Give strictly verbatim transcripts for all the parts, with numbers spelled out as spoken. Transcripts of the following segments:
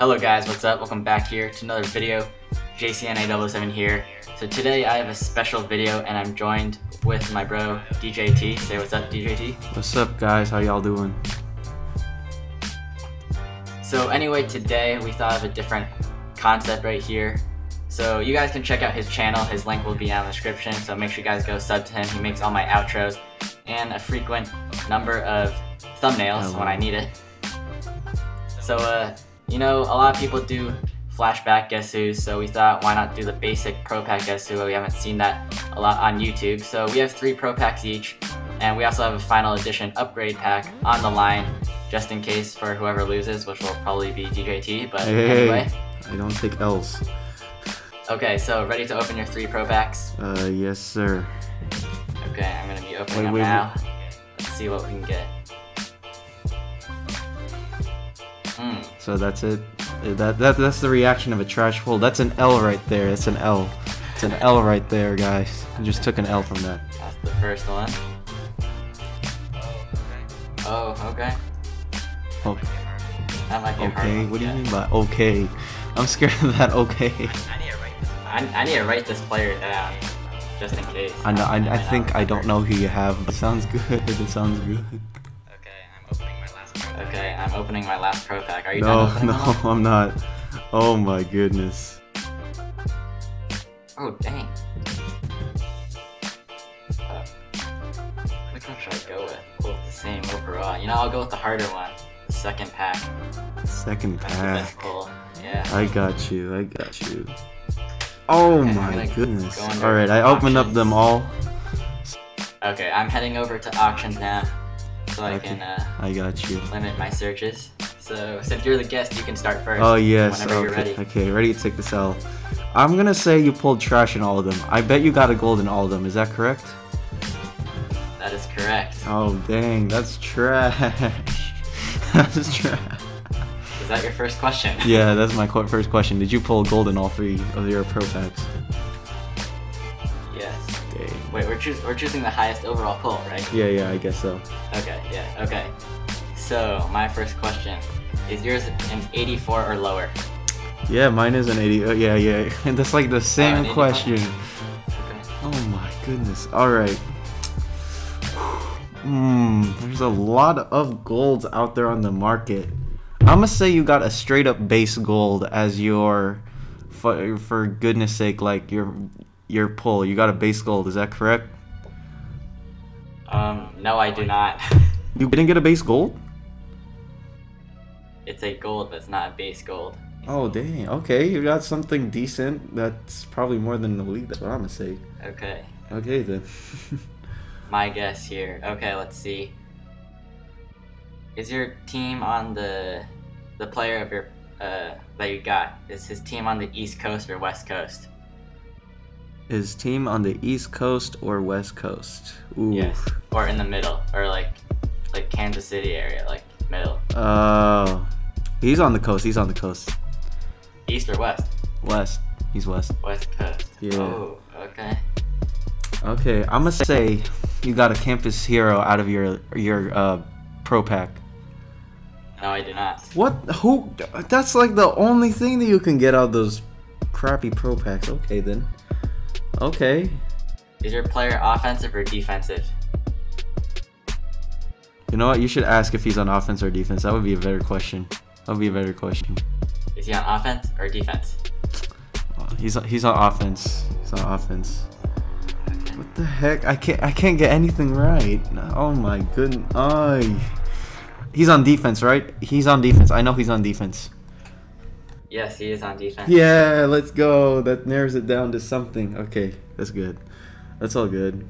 Hello guys, what's up? Welcome back here to another video. J C N A zero zero seven here. So today I have a special video and I'm joined with my bro D J T. Say what's up, D J T. What's up guys, how y'all doing? So anyway, today we thought of a different concept right here. So you guys can check out his channel, his link will be down in the description, so make sure you guys go sub to him. He makes all my outros and a frequent number of thumbnails oh. when I need it. So uh, you know, a lot of people do flashback guess who's, so we thought why not do the basic pro pack guess who. We haven't seen that a lot on YouTube, so we have three pro packs each, and we also have a final edition upgrade pack on the line just in case for whoever loses, which will probably be D J T, but hey, anyway. I don't take L's. Okay, so ready to open your three pro packs? Uh, yes sir. Okay, I'm gonna be opening wait, them wait, now. Wait. Let's see what we can get. Mm. So that's it. That, that that's the reaction of a trash hole. That's an L right there. It's an L. It's an L right there, guys. I just took an L from that. That's the first one. Oh, okay. Okay. That might be okay. What do you mean by okay? I'm scared of that. Okay. I need to write this. I, I need to write this player down, just in case. I know. I, I, I think I don't know who you have, but it sounds good. It sounds good. Okay, I'm opening my last pro pack. Are you no, done? No, no, I'm not. Oh my goodness. Oh dang. Uh, which one should I go with? Go with the same overall. You know, I'll go with the harder one. The second pack. Second That's pack. The best pull. Yeah. I got you. I got you. Oh okay, my goodness. Go all right, I opened up them all. Okay, I'm heading over to auctions now. So I okay. can uh, I got you. limit my searches. So since you're the guest, you can start first. Oh yes, whenever okay. you're ready. Okay, ready to take this L. I'm gonna say you pulled trash in all of them. I bet you got a gold in all of them. Is that correct? That is correct. Oh dang, that's trash. That's trash. Is that your first question? Yeah, that's my qu first question. Did you pull gold in all three of your pro packs? Yes. Dang. Wait, we're, choo we're choosing the highest overall pull, right? Yeah, yeah, I guess so. Okay, yeah, okay. So, my first question. Is yours an eighty-four or lower? Yeah, mine is an eighty. Oh, yeah, yeah. And that's like the same oh, question. Okay. Oh my goodness. Alright. Mm, there's a lot of golds out there on the market. I'm gonna say you got a straight up base gold as your, for, for goodness sake, like your... your pull. You got a base gold, is that correct? Um, no, I do not. You didn't get a base gold? It's a gold, but it's not a base gold. Oh, dang. Okay, you got something decent. That's probably more than the league. That's what I'm gonna say. Okay. Okay, then. My guess here. Okay, let's see. Is your team on the... the player of your... Uh, that you got? Is his team on the East Coast or West Coast? His team on the East Coast or West Coast? Ooh. Yes, or in the middle, or like like Kansas City area, like middle. Oh, uh, he's on the coast, he's on the coast. East or West? West, he's West. West Coast, yeah. Oh, okay. Okay, I'm gonna say you got a campus hero out of your, your uh, pro pack. No, I do not. What, who, that's like the only thing that you can get out of those crappy pro packs. Okay then. Okay. Is your player offensive or defensive? You know what? You should ask if he's on offense or defense. That would be a better question. That would be a better question. Is he on offense or defense? Oh, he's he's on offense. He's on offense. Okay. What the heck? I can't I can't get anything right. Oh my goodness. Ay. He's on defense, right? He's on defense. I know he's on defense. Yes, he is on defense. Yeah, let's go. That narrows it down to something. Okay, that's good. That's all good.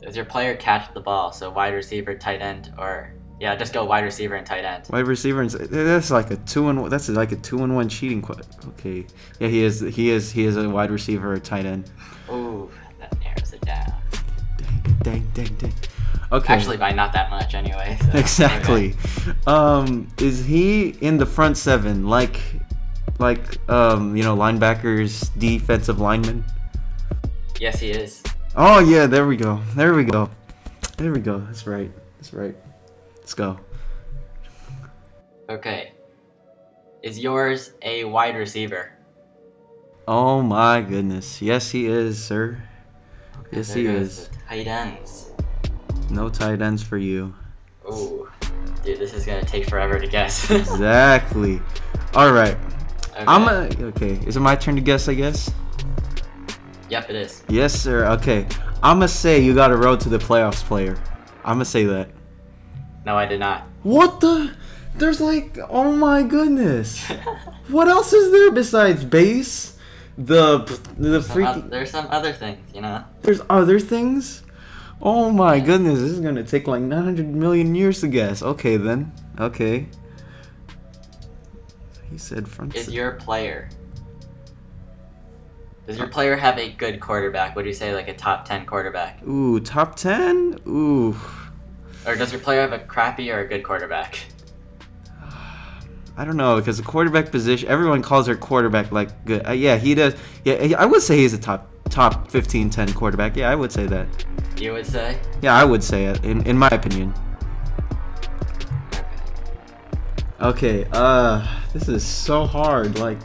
Does your player catch the ball? So wide receiver, tight end, or yeah, just go wide receiver and tight end. Wide receiver and that's like a two and that's like a two and one cheating quote. Okay, yeah, he is. He is. He is a wide receiver or tight end. Ooh, that narrows it down. Dang, dang, dang, dang. Okay. Actually, by not that much anyway. So. Exactly. Okay. Um, is he in the front seven? Like. Like, um, you know, linebackers, defensive linemen? Yes, he is. Oh, yeah, there we go. There we go. There we go. That's right. That's right. Let's go. Okay. Is yours a wide receiver? Oh my goodness. Yes, he is, sir. Okay, yes, he is. Tight ends. No tight ends for you. Ooh. Dude, this is going to take forever to guess. Exactly. All right. Okay. I'm a, okay. Is it my turn to guess, I guess? Yep, it is. Yes, sir. Okay. I'm going to say you got a road to the playoffs player. I'm going to say that. No, I did not. What the? There's like, oh my goodness. What else is there besides base? The, the freaking... There's some other things, you know? There's other things? Oh my goodness, this is going to take like nine hundred million years to guess. Okay then. Okay. He said front... Is your player... Does your player have a good quarterback? Would you say like a top ten quarterback? Ooh, top ten? Ooh. Or does your player have a crappy or a good quarterback? I don't know, because the quarterback position, everyone calls their quarterback like good. Uh, yeah, he does. Yeah, I would say he's a top top fifteen, ten quarterback. Yeah, I would say that. You would say? Yeah, I would say it, in, in my opinion. Okay, uh, this is so hard. Like,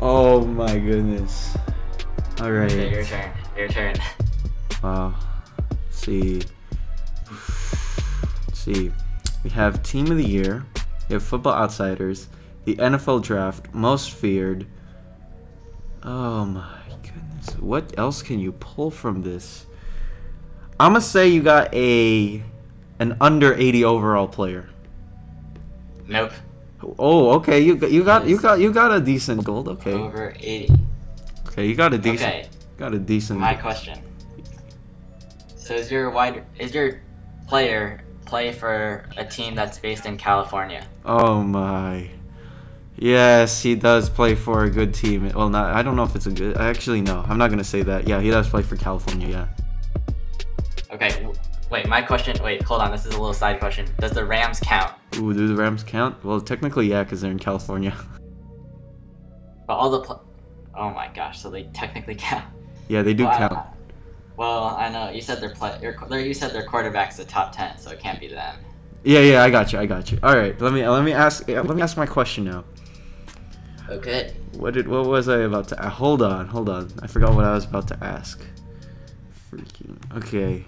oh my goodness. All right. Okay, your turn. Your turn. Wow. Let's see. Let's see. We have Team of the Year. You have Football Outsiders, the N F L Draft, Most Feared. Oh my goodness. What else can you pull from this? I'm going to say you got a an under eighty overall player. Nope. Oh, okay. You got you got you got you got a decent gold. Okay. Over eighty. Okay, you got a decent. Okay. Got a decent. My gold. Question. So is your wide is your player play for a team that's based in California? Oh my. Yes, he does play for a good team. Well, not. I don't know if it's a good. Actually, no. I'm not gonna say that. Yeah, he does play for California. Yeah. Okay. Wait. My question. Wait. Hold on. This is a little side question. Does the Rams count? Ooh. Do the Rams count? Well, technically, yeah, because they're in California. But all the. Pl oh my gosh. So they technically count. Yeah, they do well, count. I Well, I know you said their play. Your, you said their quarterback's the top ten, so it can't be them. Yeah, yeah, I got you. I got you. All right, let me let me ask let me ask my question now. Okay. What did what was I about to? Hold on, hold on. I forgot what I was about to ask. Freaking. Okay.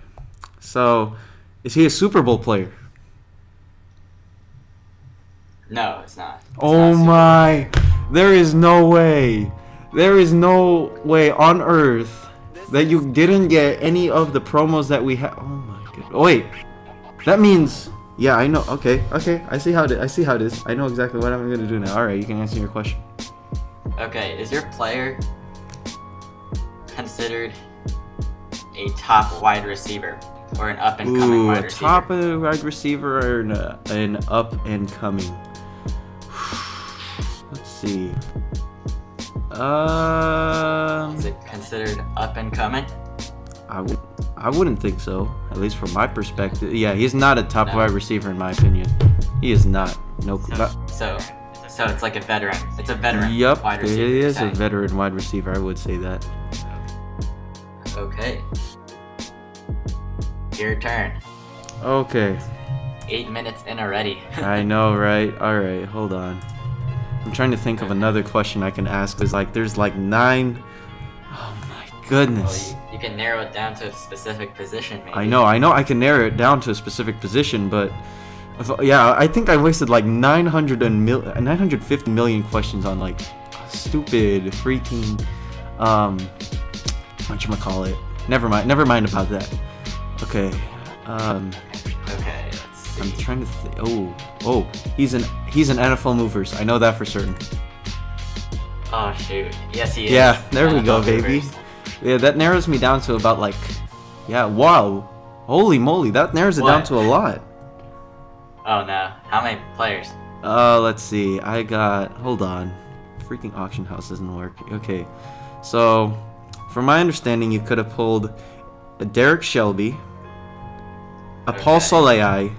So, is he a Super Bowl player? No, it's not. It's oh not my! There is no way. There is no way on earth that you didn't get any of the promos that we had. Oh my god. Oh wait. That means yeah, I know. Okay. Okay. I see how it I see how it is. I know exactly what I'm going to do now. All right, you can answer your question. Okay, is your player considered a top wide receiver or an up and coming Ooh, wide receiver? Ooh, top uh, wide receiver or an, uh, an up and coming. Let's see. Uh, Is it considered up and coming? I, w I wouldn't think so, at least from my perspective. Yeah, he's not a top no. wide receiver in my opinion. He is not. No. So, not. so, so it's like a veteran. It's a veteran yep, wide receiver. Yep, it is a veteran wide receiver. I would say that. Okay. Your turn. Okay. Eight minutes in already. I know, right? All right, hold on. I'm trying to think of another question I can ask. Cause like there's like nine. Oh my goodness. Well, you, you can narrow it down to a specific position. Maybe. I know, I know, I can narrow it down to a specific position, but if, yeah, I think I wasted like nine hundred and mil nine hundred fifty million questions on like stupid freaking um whatchamacallit. Never mind. Never mind about that. Okay. Um. Okay. I'm trying to think. Oh, oh, he's an he's an N F L movers. I know that for certain. Oh shoot! Yes, he is. Yeah, there we go, baby. Yeah, that narrows me down to about like, yeah. Wow, holy moly, that narrows it down to a lot. Oh no! How many players? Uh, let's see. I got. Hold on. Freaking auction house doesn't work. Okay, so from my understanding, you could have pulled a Derrick Shelby, a Paul Soleil.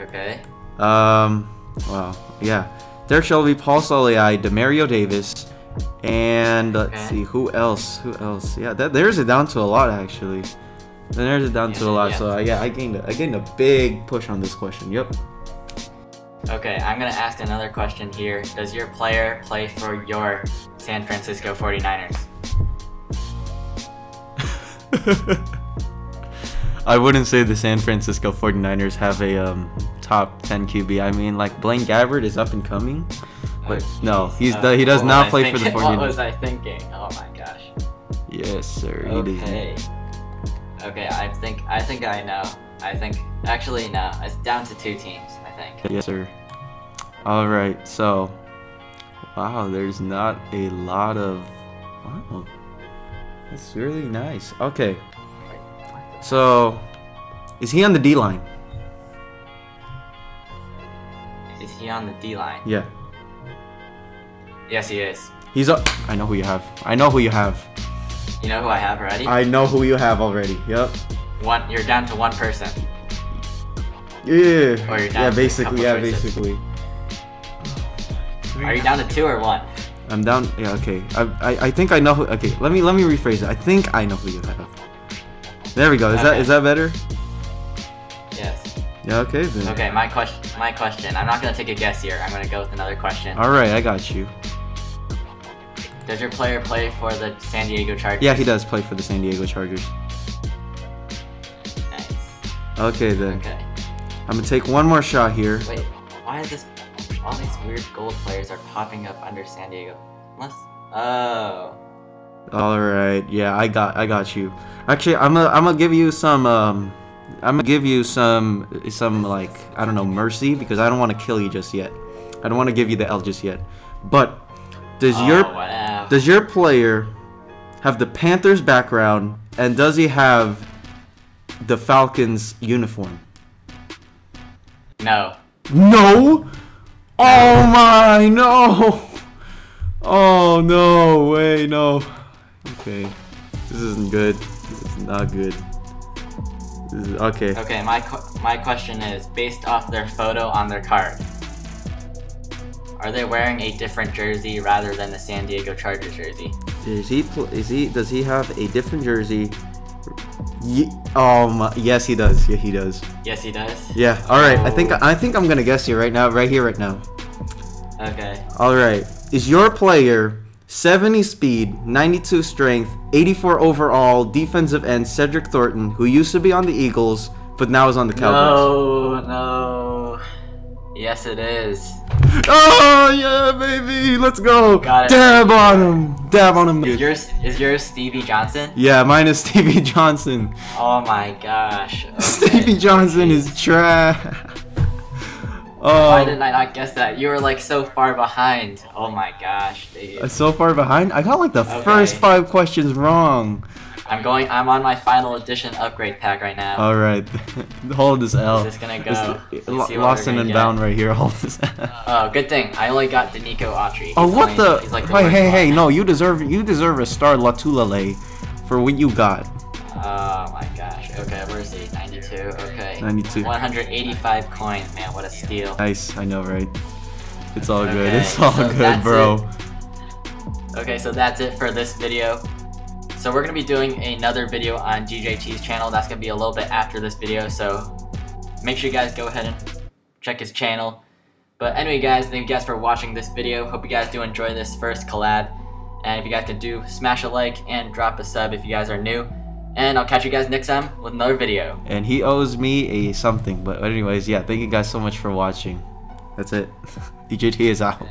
Okay. Um, wow. Yeah. Derrick Shelby, Paul Soleil, Demario Davis, and let's okay. see, who else? Who else? Yeah, that there's it down to a lot, actually. Then there's it down yeah, to a lot. Yeah. So, uh, yeah, I gained, a, I gained a big push on this question. Yep. Okay, I'm gonna ask another question here. Does your player play for your San Francisco forty-niners? I wouldn't say the San Francisco forty-niners have a um, top ten Q B. I mean, like, Blaine Gabbert is up and coming, but oh, no, he's uh, he does not play thinking? for the 49ers. What was I thinking? Oh my gosh. Yes, sir. Okay. Okay, I think I think I know. I think actually no, it's down to two teams, I think. Yes, sir. All right, so wow, there's not a lot of. Wow, that's really nice. Okay. So, is he on the D line? Is he on the D line? Yeah. Yes, he is. He's up. I know who you have. I know who you have. You know who I have already? I know who you have already. Yep. One. You're down to one person. Yeah. Or you're down yeah. To basically. Yeah. Persons. Basically. Are you down to two or one? I'm down. Yeah. Okay. I. I. I think I know who. Okay. Let me. Let me rephrase it. I think I know who you have. There we go. Is okay. that is that better? Yes. Yeah. Okay. Then. Okay. My question. My question. I'm not gonna take a guess here. I'm gonna go with another question. All right. I got you. Does your player play for the San Diego Chargers? Yeah, he does play for the San Diego Chargers. Nice. Okay then. Okay. I'm gonna take one more shot here. Wait. Why is this? All these weird gold players are popping up under San Diego. Unless. Oh. All right, yeah, I got, I got you. Actually, I'm gonna, I'm gonna give you some, um, I'm gonna give you some, some like, I don't know, mercy, because I don't want to kill you just yet. I don't want to give you the L just yet. But does oh, your, wow. does your player have the Panthers background, and does he have the Falcons uniform? No. No. Oh my no. Oh no way no. Okay, this isn't good. This is not good. This is, okay. Okay, my qu my question is, based off their photo on their card, are they wearing a different jersey rather than the San Diego Chargers jersey? Is he? Is he? Does he have a different jersey? Ye um. Yes, he does. Yeah, he does. Yes, he does. Yeah. All right. Oh. I think I think I'm gonna guess you right now, right here, right now. Okay. All right. Is your player? seventy speed, ninety-two strength, eighty-four overall, defensive end Cedric Thornton, who used to be on the Eagles, but now is on the Cowboys? No, no. Yes, it is. Oh, yeah, baby. Let's go. Got it. Dab on him. Dab on him. Is yours, is yours Stevie Johnson? Yeah, mine is Stevie Johnson. Oh, my gosh. Okay. Stevie Johnson Jeez. is trash. Oh. Why didn't I not guess that? You were like so far behind. Oh my gosh, dude. So far behind? I got like the okay. first five questions wrong. I'm going. I'm on my final edition upgrade pack right now. All right, hold this L. Is this gonna go? It's, lost and bound right here. Hold this L. Oh, good thing I only got Danico Autry. He's oh, what only, the? He's like the hey, hey, hey! No, you deserve you deserve a star latulale for what you got. Oh my gosh. Okay, where's he? ninety-two. Okay. ninety-two. one hundred eighty-five coins, man. What a steal. Nice. I know, right? It's all good. Okay, it's all so good, bro. It. Okay, so that's it for this video. So we're going to be doing another video on D J T's channel. That's going to be a little bit after this video. So make sure you guys go ahead and check his channel. But anyway, guys, thank you guys for watching this video. Hope you guys do enjoy this first collab. And if you guys could do, smash a like and drop a sub if you guys are new. And I'll catch you guys next time with another video. And he owes me a something. But anyways, yeah, thank you guys so much for watching. That's it. D J T is out.